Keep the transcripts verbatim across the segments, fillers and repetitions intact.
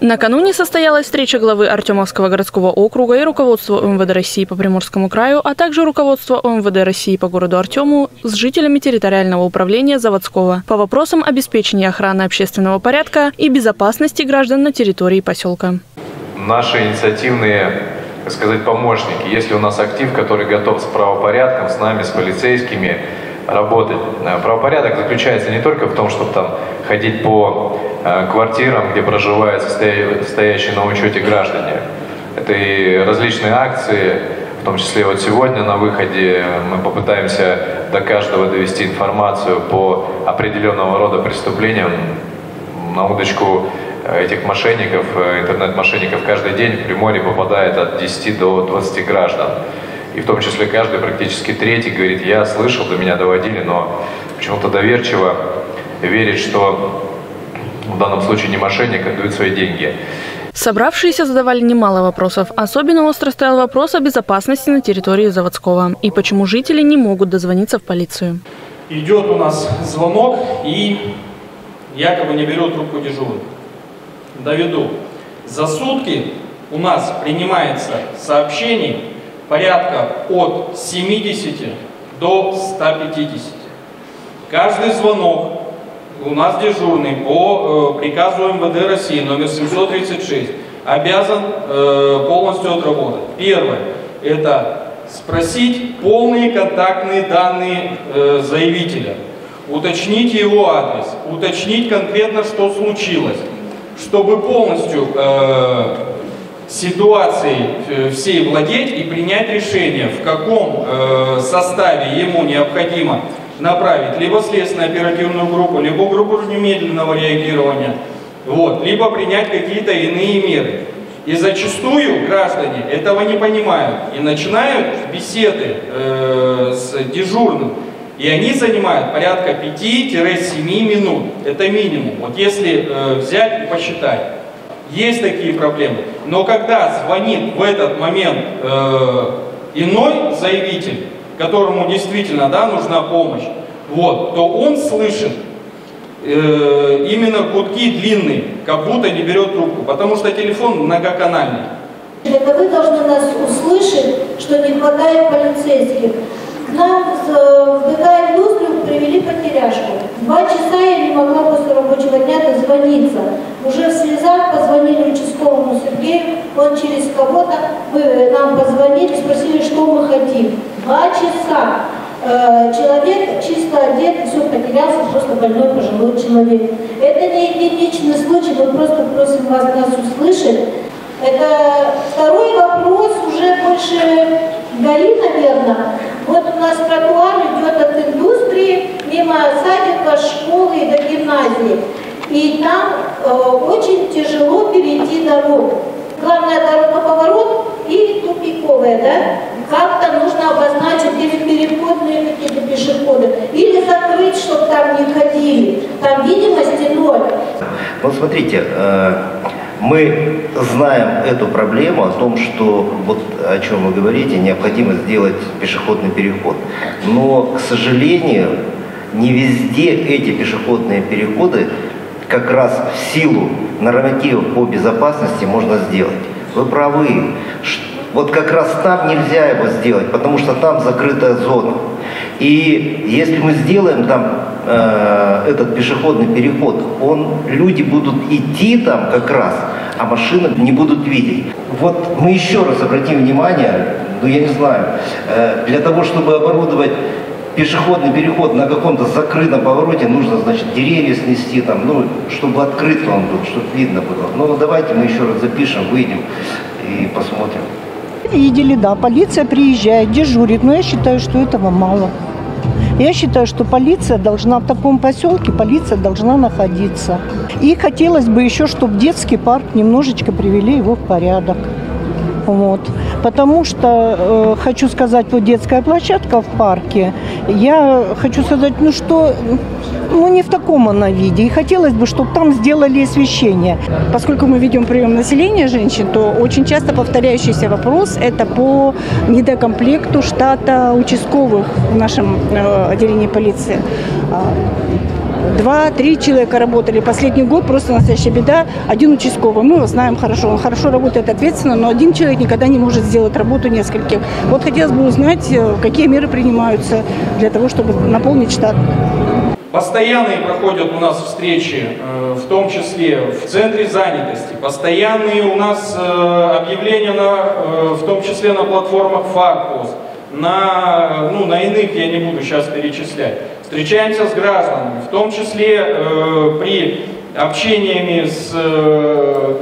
Накануне состоялась встреча главы Артемовского городского округа и руководства МВД России по Приморскому краю, а также руководства МВД России по городу Артему с жителями территориального управления Заводского по вопросам обеспечения охраны общественного порядка и безопасности граждан на территории поселка. Наши инициативные, так сказать, помощники, если у нас актив, который готов с правопорядком, с нами, с полицейскими работать. Правопорядок заключается не только в том, чтобы там ходить по квартирам, где проживают стоящие на учете граждане. Это и различные акции, в том числе вот сегодня на выходе мы попытаемся до каждого довести информацию по определенного рода преступлениям на удочку этих мошенников, интернет-мошенников. Каждый день в Приморье попадает от десяти до двадцати граждан. И в том числе каждый, практически третий, говорит: я слышал, до меня доводили, но почему-то доверчиво верит, что в данном случае не мошенник, а дают свои деньги. Собравшиеся задавали немало вопросов. Особенно остро стоял вопрос о безопасности на территории Заводского и почему жители не могут дозвониться в полицию. Идет у нас звонок, и якобы не берет трубку дежурный. Доведу. За сутки у нас принимается сообщений порядка от семидесяти до ста пятидесяти. Каждый звонок у нас дежурный по приказу МВД России номер семьсот тридцать шесть обязан полностью отработать. Первое – это спросить полные контактные данные заявителя, уточнить его адрес, уточнить конкретно, что случилось, чтобы полностью ситуацией всей владеть и принять решение, в каком составе ему необходимо направить либо следственно-оперативную группу, либо группу немедленного реагирования, вот, либо принять какие-то иные меры. И зачастую граждане этого не понимают и начинают беседы э, с дежурным, и они занимают порядка пяти-семи минут, это минимум, вот если э, взять и посчитать. Есть такие проблемы, но когда звонит в этот момент э, иной заявитель, которому действительно, да, нужна помощь, вот, то он слышит э, именно гудки длинные, как будто не берет трубку, потому что телефон многоканальный. Это вы должны нас услышать, что не хватает полицейских. К нам вдыхая в люстру привели потеряшку. Два часа я не могла после рабочего дня дозвониться. Уже в слезах позвонили участковому Сергею, он через кого-то нам позвонили, спросили, что мы хотим. Два часа. Человек чисто одет, все потерялся, просто больной пожилой человек. Это не единичный случай, мы просто просим вас нас услышать. Это второй вопрос, уже больше гори, наверное. Вот у нас тротуар идет от индустрии, мимо садика, школы и до гимназии. И там э, очень тяжело перейти дорогу. Главная дорога поворот и тупиковая, да? Как-то нужно обозначить или переходные какие-то пешеходы, или закрыть, чтобы там не ходили. Там видимости ноль. Ну, смотрите, э, мы знаем эту проблему о том, что, вот о чем вы говорите, необходимо сделать пешеходный переход. Но, к сожалению, не везде эти пешеходные переходы как раз в силу нормативов по безопасности можно сделать. Вы правы. Вот как раз там нельзя его сделать, потому что там закрытая зона. И если мы сделаем там э, этот пешеходный переход, он, люди будут идти там как раз, а машины не будут видеть. Вот мы еще раз обратим внимание, ну я не знаю, э, для того, чтобы оборудовать пешеходный переход на каком-то закрытом повороте, нужно, значит, деревья снести там, ну, чтобы открыт он был, чтобы видно было. Но давайте мы еще раз запишем, выйдем и посмотрим. Видели, да, полиция приезжает, дежурит, но я считаю, что этого мало. Я считаю, что полиция должна в таком поселке, полиция должна находиться. И хотелось бы еще, чтобы детский парк немножечко привели его в порядок. Вот. Потому что, э, хочу сказать, вот детская площадка в парке, я хочу сказать, ну что, ну не в таком она виде. И хотелось бы, чтобы там сделали освещение. Поскольку мы ведем прием населения женщин, то очень часто повторяющийся вопрос – это по недокомплекту штата участковых в нашем э, отделении полиции. два-три человека работали. Последний год просто настоящая беда. Один участковый, мы его знаем хорошо, он хорошо работает ответственно, но один человек никогда не может сделать работу нескольких. Вот хотелось бы узнать, какие меры принимаются для того, чтобы наполнить штат. Постоянные проходят у нас встречи, в том числе в центре занятости. Постоянные у нас объявления, на, в том числе на платформах Фарпост, на, ну, на иных я не буду сейчас перечислять. Встречаемся с гражданами, в том числе при общениями с,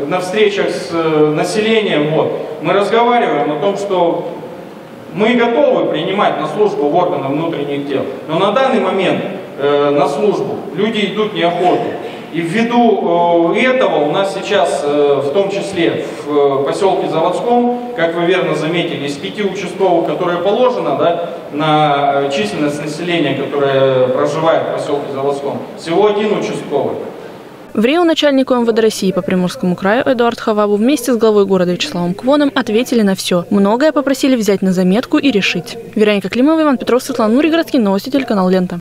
на встречах с населением. Вот, мы разговариваем о том, что мы готовы принимать на службу в органы внутренних дел, но на данный момент на службу люди идут неохотно. И ввиду этого у нас сейчас, в том числе в поселке Заводском, как вы верно заметили, из пяти участковых, которые положено, да, на численность населения, которое проживает в поселке Заводском, всего один участковый. В Рио начальнику МВД России по Приморскому краю Эдуард Хавабу вместе с главой города Вячеславом Квоном ответили на все. Многое попросили взять на заметку и решить. Вероника Климова, Иван Петров, Светлана Нуригородский, новости телеканал «Лента».